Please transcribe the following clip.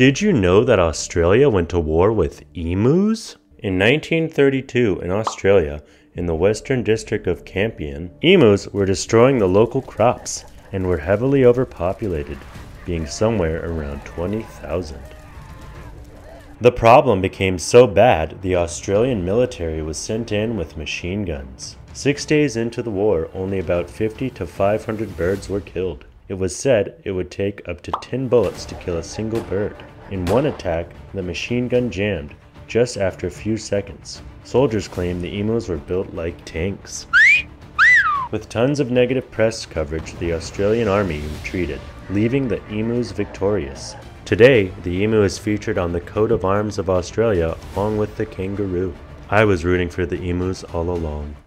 Did you know that Australia went to war with emus? In 1932 in Australia, in the western district of Campion, emus were destroying the local crops and were heavily overpopulated, being somewhere around 20,000. The problem became so bad, the Australian military was sent in with machine guns. 6 days into the war, only about 50 to 500 birds were killed. It was said it would take up to 10 bullets to kill a single bird. In one attack, the machine gun jammed just after a few seconds. Soldiers claimed the emus were built like tanks. With tons of negative press coverage, the Australian army retreated, leaving the emus victorious. Today, the emu is featured on the coat of arms of Australia along with the kangaroo. I was rooting for the emus all along.